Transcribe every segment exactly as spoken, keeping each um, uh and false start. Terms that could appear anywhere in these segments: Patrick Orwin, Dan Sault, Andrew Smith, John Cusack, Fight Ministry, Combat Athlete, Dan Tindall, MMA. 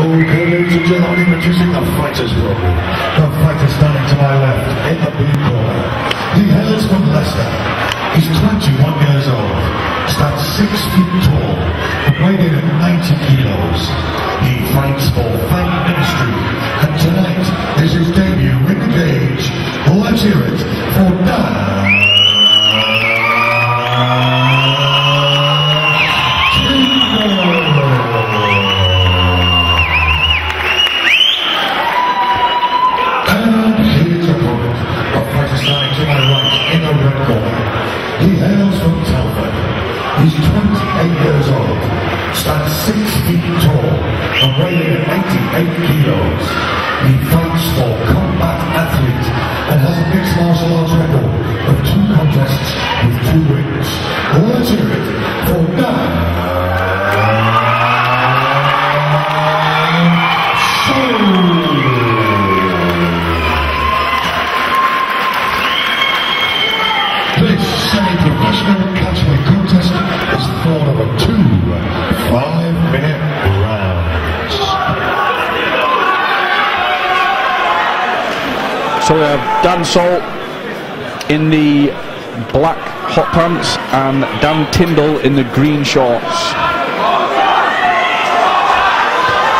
Okay, ladies and gentlemen, introducing the fighters row. The fighter standing to my left, in the blue corner. He hails from Leicester. He's twenty-one years old, stands six feet tall, weighed in at ninety kilos. He fights for Fight Ministry, and tonight is his debut ring cage. Well, let's hear it for Dan. He's twenty-eight years old, stands six feet tall, and weighing eighty-eight kilos. He fights for Combat Athlete and has a mixed martial arts record of two contests with two wins. Let's hear it for Dan Sault. So we have Dan Sault in the black hot pants and Dan Tindall in the green shorts.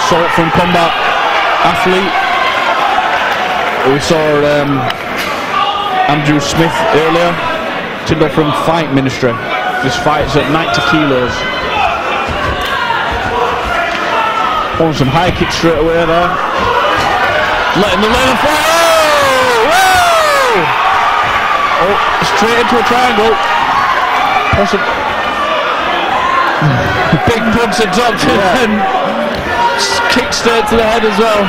Sault from Combat Athlete. We saw um, Andrew Smith earlier. Tindall from Fight Ministry. This fight's at ninety kilos. On some high kicks straight away there. Letting the lane fly. Oh, straight into a triangle. Possib Big punch to Johnson, yeah. And kick straight to the head as well.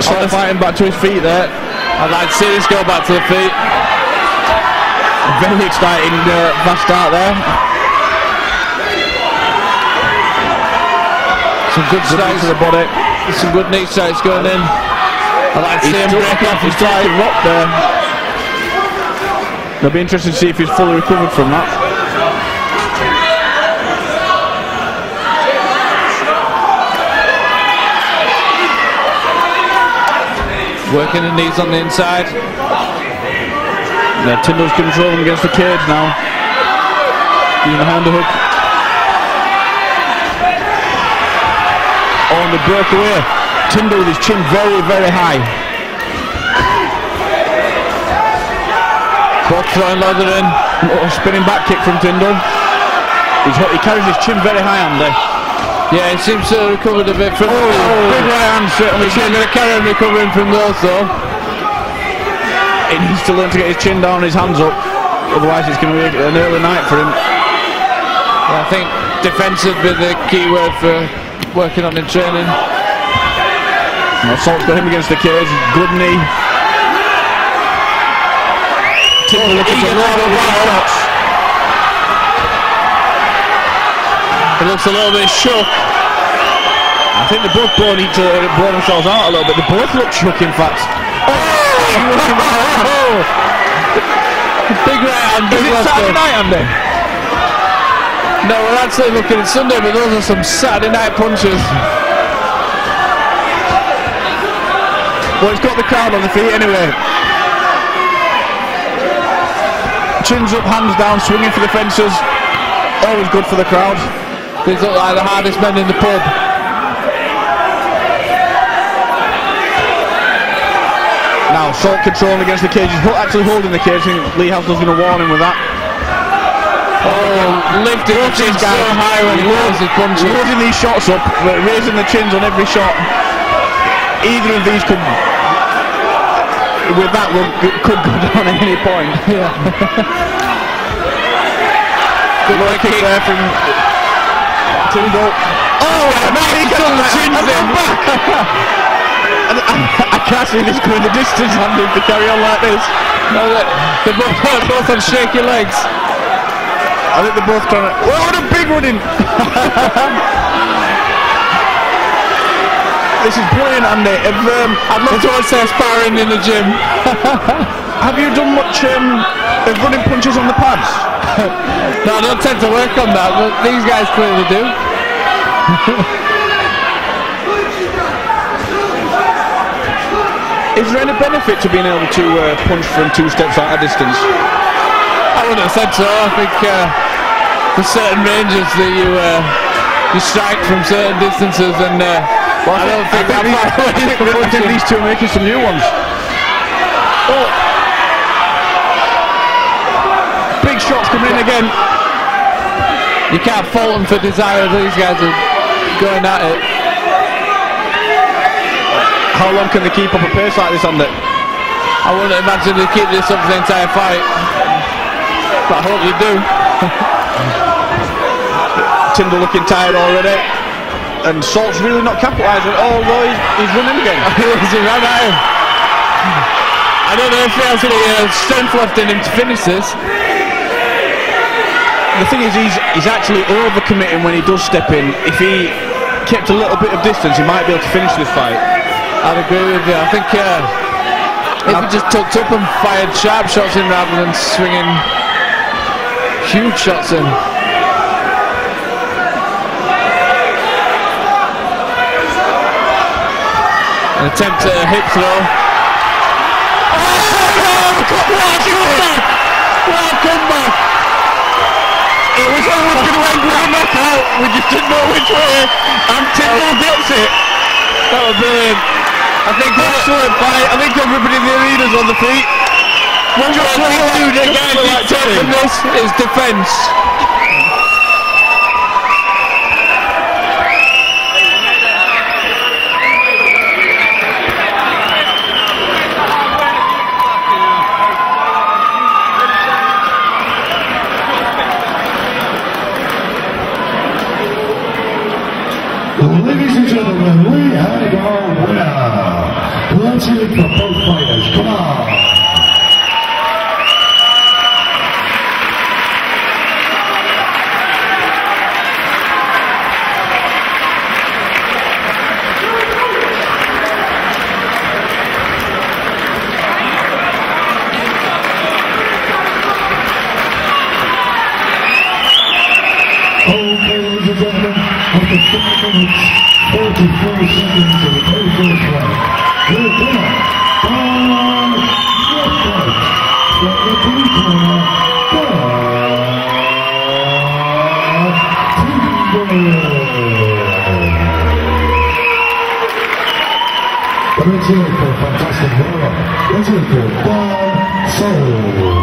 Sault fighting back to his feet there. I'd like to see this go back to the feet. Very exciting uh, fast start there. Some good strikes to the body. Some good knee strikes going in. I like to see him break off his side rock there. It'll be interesting to see if he's fully recovered from that. Working the knees on the inside. Yeah, Tindall's controlling against the cage now. Using the hand to hook. Oh, and the breakaway. Tindall with his chin very, very high. Both throwing leather in. Oh, spinning back kick from Tindall. He's, he carries his chin very high, Andy. Yeah, he seems to have recovered a bit from... Oh, oh, big right hand straight on the chin. He's going to carry him recovering from those, though. He needs to learn to get his chin down and his hands up. Otherwise, it's going to be an early night for him. Yeah, I think defence would be the key word for working on in training. Sault's got him against the cage, good knee. Tindall looking for low right shots. He looks a little bit shook. I think they both blown each other, blown themselves out a little bit. They both look shook, in fact. Oh! Oh. Big right hand, big left. Is it Saturday night, Andy? No, we're actually looking at Sunday, but those are some Saturday night punches. Well, he's got the crowd on the feet anyway. Chins up, hands down, swinging for the fences. Always good for the crowd. These look like the hardest men in the pub. Now, Sault controlling against the cage. He's actually holding the cage. I think Lee Hasler's going to warn him with that. Oh, lifting the chins so high when he loads his punches. Loading these shots up, but raising the chins on every shot. Either of these could, with that, will, could go down at any point. Yeah. Good low kick there from Tindall. Oh, and now he gets on the chin in. I can't see this going the distance, Andy, to carry on like this. No, they're both, they're both on shaky legs. I think they're both trying to... Oh, what a big one in! This is brilliant, Andy. If, um, I'd love to say sparring in the gym. Have you done much um, of running punches on the pads? No, I don't tend to work on that, but these guys clearly do. Is there any benefit to being able to uh, punch from two steps out of distance? I wouldn't have said so. I think uh, for certain ranges that you uh, you strike from certain distances, and uh, well, I, I don't think that might be. These two are making some new ones. Oh. Big shots coming in again. You can't fault them for desire. These guys are going at it. How long can they keep up a pace like this on the... I wouldn't imagine they keep this up for the entire fight. But I hope they do. Tindall looking tired already. And Salt's really not capitalising. Oh, although he's, he's running again. He ran at him. I don't know if he has any uh, strength left in him to finish this. The thing is, he's, he's actually overcommitting when he does step in. If he kept a little bit of distance, he might be able to finish this fight. I'd agree with you. I think uh, if he just tucked up and fired sharp shots in rather than swinging huge shots in. An attempt at a hip throw. Oh, what a comeback! What a comeback! It was always going to end with a knockout. We just didn't know which way. And Tindall gets it. That was brilliant. I think that's saw it by, I think everybody in the arena's on the feet. One shot for you, the guy that's taking this is defence. Ladies and gentlemen, we have our winner. Let's hear it for both fighters. Come on. Okay, ladies and gentlemen, after five minutes, forty-four seconds of the very first round. Here we go. Dan Sault from the blue corner. Dan Tindall. Let's hear it for a fantastic round. Let's hear it for Dan Sault.